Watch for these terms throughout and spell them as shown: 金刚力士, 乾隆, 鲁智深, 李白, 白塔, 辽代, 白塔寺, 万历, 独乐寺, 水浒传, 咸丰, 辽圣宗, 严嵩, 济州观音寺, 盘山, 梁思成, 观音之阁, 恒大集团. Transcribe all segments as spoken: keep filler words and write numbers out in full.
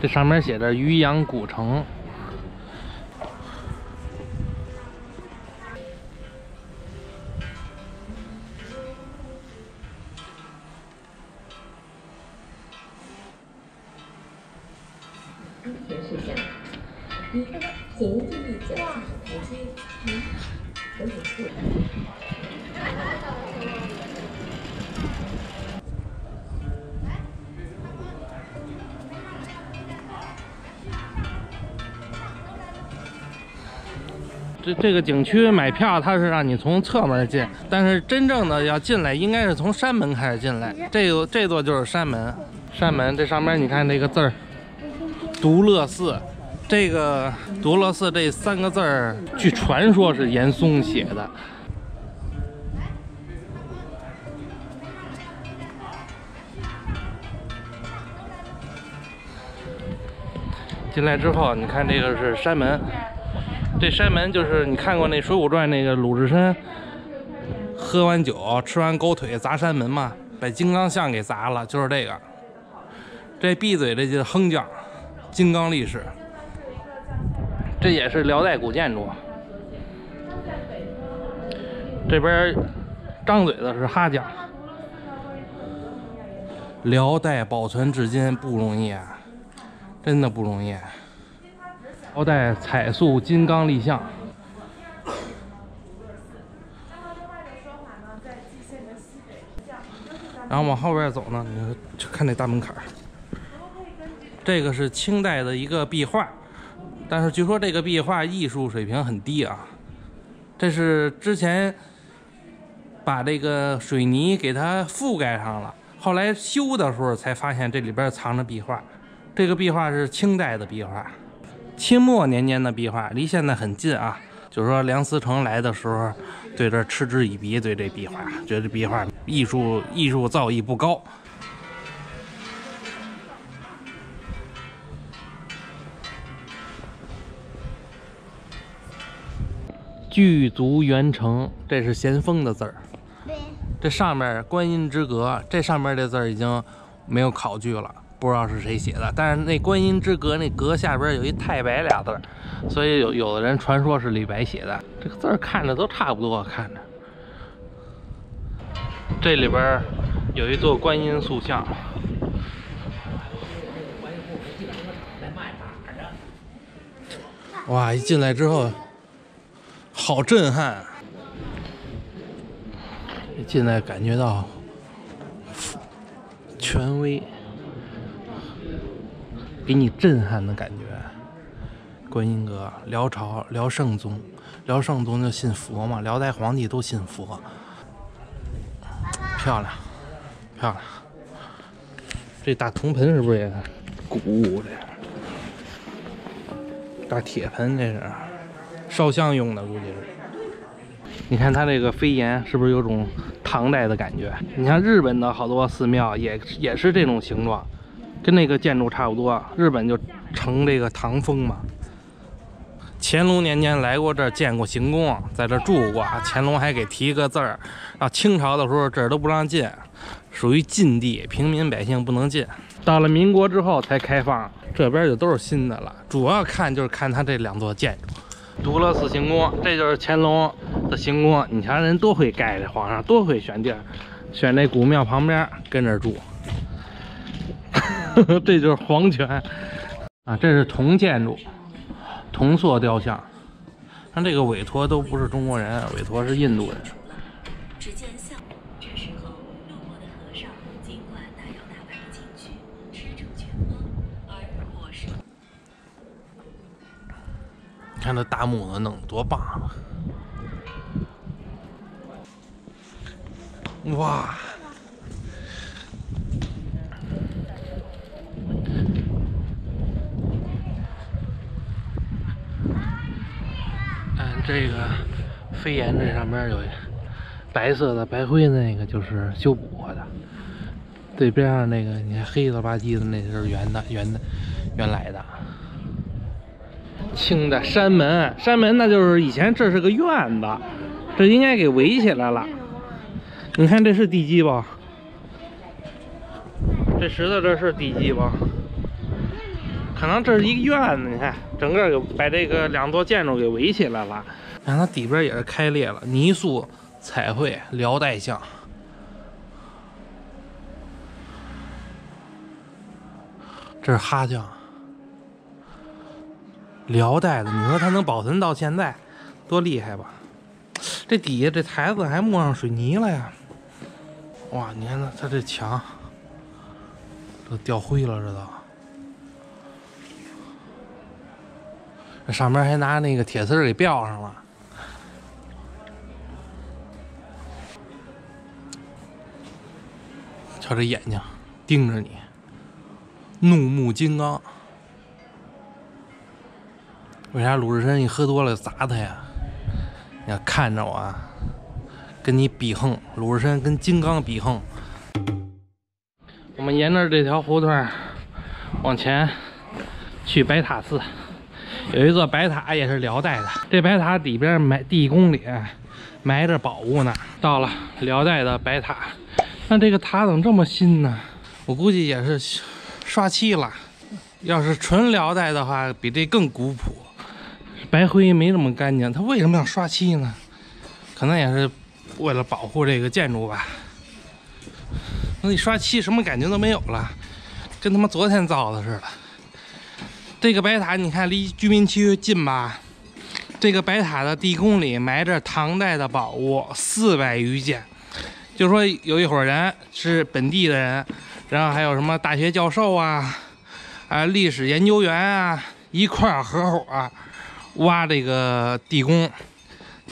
这上面写着渔阳古城。 这这个景区买票，它是让你从侧门进，但是真正的要进来，应该是从山门开始进来。这个这座就是山门，山门这上面你看这个字儿，独乐寺。 这个独乐寺这三个字儿，据传说是严嵩写的。进来之后，你看这个是山门，这山门就是你看过那《水浒传》那个鲁智深喝完酒吃完狗腿砸山门嘛，把金刚像给砸了，就是这个。这闭嘴，这就是哼叫，金刚力士。 这也是辽代古建筑。这边张嘴的是哈家，辽代保存至今不容易啊，真的不容易。辽代彩塑金刚立像。然后往后边走呢，你就看那大门槛儿，这个是清代的一个壁画。 但是据说这个壁画艺术水平很低啊，这是之前把这个水泥给它覆盖上了，后来修的时候才发现这里边藏着壁画。这个壁画是清代的壁画，清末年间的壁画，离现在很近啊。就是说梁思成来的时候，对这嗤之以鼻，对这壁画，觉得壁画艺术艺术造诣不高。 具足圆成，这是咸丰的字儿。这上面观音之阁，这上面这字儿已经没有考据了，不知道是谁写的。但是那观音之阁那阁下边有一太白俩字儿，所以有有的人传说是李白写的。这个字儿看着都差不多，看着。这里边有一座观音塑像。 哇！一进来之后，好震撼、啊！一进来感觉到权威，给你震撼的感觉。观音阁，辽朝辽圣宗，辽圣宗就信佛嘛，辽代皇帝都信佛。漂亮，漂亮！这大铜盆是不是也古物这？ 大铁盆，这是烧香用的，估计是。你看它这个飞檐，是不是有种唐代的感觉？你像日本的好多寺庙也也是这种形状，跟那个建筑差不多。日本就成这个唐风嘛。乾隆年间来过这儿，建过行宫，在这住过。乾隆还给提个字儿。啊，清朝的时候这儿都不让进，属于禁地，平民百姓不能进。到了民国之后才开放。 这边就都是新的了，主要看就是看它这两座建筑。独乐寺行宫，这就是乾隆的行宫。你瞧人多会盖，这皇上多会选地儿，选这古庙旁边跟这住。这就是皇权啊！这是铜建筑，铜塑雕像。像这个委托都不是中国人，委托是印度人。 看这大木头弄多棒啊！哇，嗯，这个飞檐这上面有白色的、白灰的那个就是修补过的，对边上那个你看黑了吧唧的那就是原的、原的、原来的。 清的山门，山门那就是以前这是个院子，这应该给围起来了。你看这是地基吧？这石头这是地基吧？可能这是一个院子，你看整个有把这个两座建筑给围起来了。然后它底边也是开裂了，泥塑彩绘辽代像。 这是哈匠，辽代的，你说它能保存到现在，多厉害吧？这底下这台子还抹上水泥了呀！哇，你看它这墙都掉灰了，这都。这上面还拿那个铁丝给吊上了。瞧这眼睛盯着你。 怒目金刚，为啥鲁智深一喝多了砸他呀？你看，看着我啊，跟你比横，鲁智深跟金刚比横。我们沿着这条胡同往前去白塔寺，有一座白塔也是辽代的，这白塔底边埋地宫里埋着宝物呢。到了辽代的白塔，那这个塔怎么这么新呢？我估计也是。 刷漆了，要是纯辽代的话，比这更古朴，白灰没那么干净。它为什么要刷漆呢？可能也是为了保护这个建筑吧。那一刷漆，什么感觉都没有了，跟他妈昨天造的似的。这个白塔，你看离居民区近吧？这个白塔的地宫里埋着唐代的宝物四百余件，就说有一伙人是本地的人。 然后还有什么大学教授啊，啊，历史研究员啊，一块儿合伙、啊、挖这个地宫，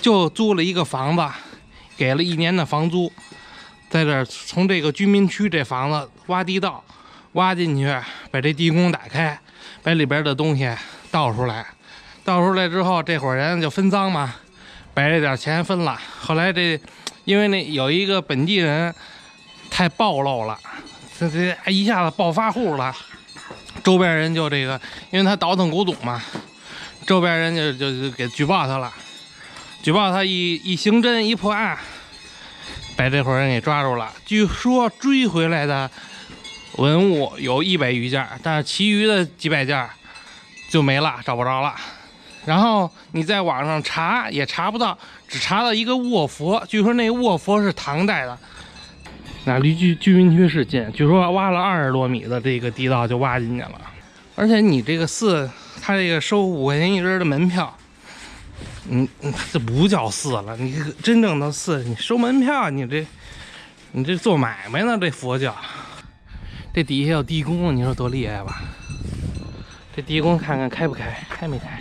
就租了一个房子，给了一年的房租，在这从这个居民区这房子挖地道，挖进去，把这地宫打开，把里边的东西倒出来，倒出来之后，这伙人就分赃嘛，把这点钱分了。后来这，因为那有一个本地人太暴露了。 这这一下子暴发户了，周边人就这个，因为他倒腾古董嘛，周边人就就就给举报他了，举报他一一刑侦一破案，把这伙人给抓住了。据说追回来的文物有一百余件，但是其余的几百件就没了，找不着了。然后你在网上查也查不到，只查到一个卧佛，据说那卧佛是唐代的。 那离居居民区是近，据说挖了二十多米的这个地道就挖进去了，而且你这个寺，它这个收五块钱一人的门票，你这不叫寺了，你真正的寺你收门票，你这你这做买卖呢？这佛教，这底下有地宫，你说多厉害吧？这地宫看看开不开，开没开？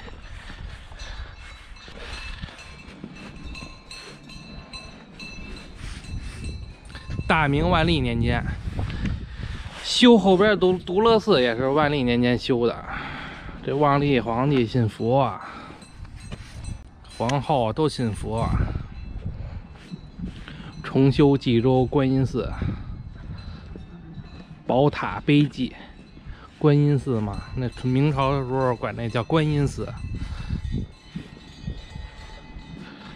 大明万历年间修，后边独独乐寺也是万历年间修的。这万历皇帝信佛啊，皇后都信佛啊。重修济州观音寺，宝塔碑记，观音寺嘛，那明朝的时候管那叫观音寺。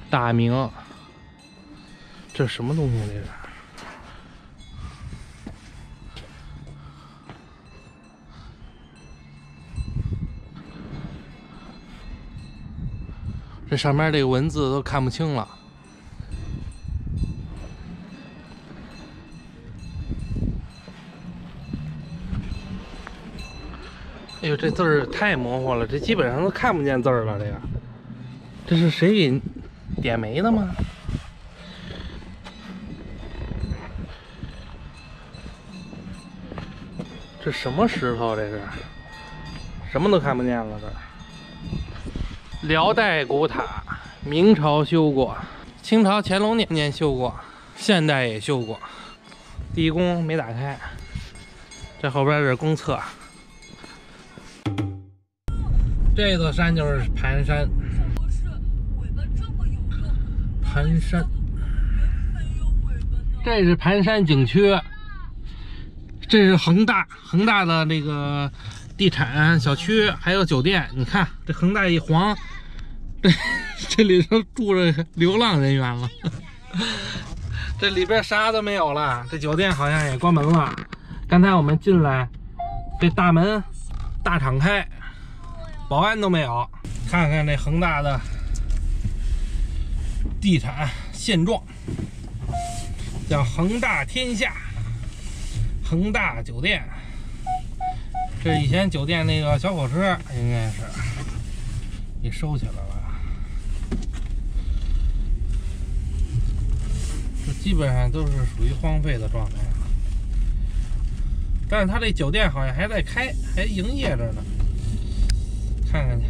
大明，这什么东西这是？ 这上面这个文字都看不清了。哎呦，这字儿太模糊了，这基本上都看不见字儿了。这个，这是谁给点没的吗？这什么石头？这是，什么都看不见了。这。 辽代古塔，明朝修过，清朝乾隆年间修过，现代也修过。地宫没打开，这后边是公厕。这座山就是盘山，盘山，这是盘山景区，这是恒大，恒大的那个。 地产小区还有酒店，你看这恒大一黄，这这里头住着流浪人员了，这里边啥都没有了。这酒店好像也关门了。刚才我们进来，这大门大敞开，保安都没有。看看这恒大的地产现状，叫恒大天下、恒大酒店。这以前酒店那个小火车应该是也收起来了，这基本上都是属于荒废的状态。 但是他这酒店好像还在开，还营业着呢，看看去。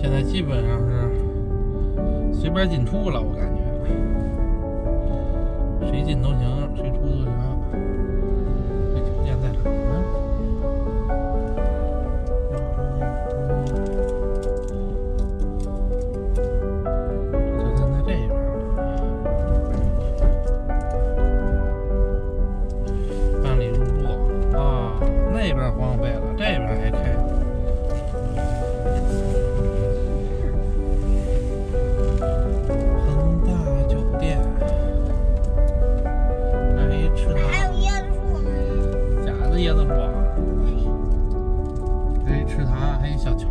现在基本上是。 随便进出了，我感觉谁进都行，谁出都行。这酒店在哪呢？酒店在这边，办理入住啊，那边荒废了，这边还开了。 椰子树，还有池塘，还有小桥。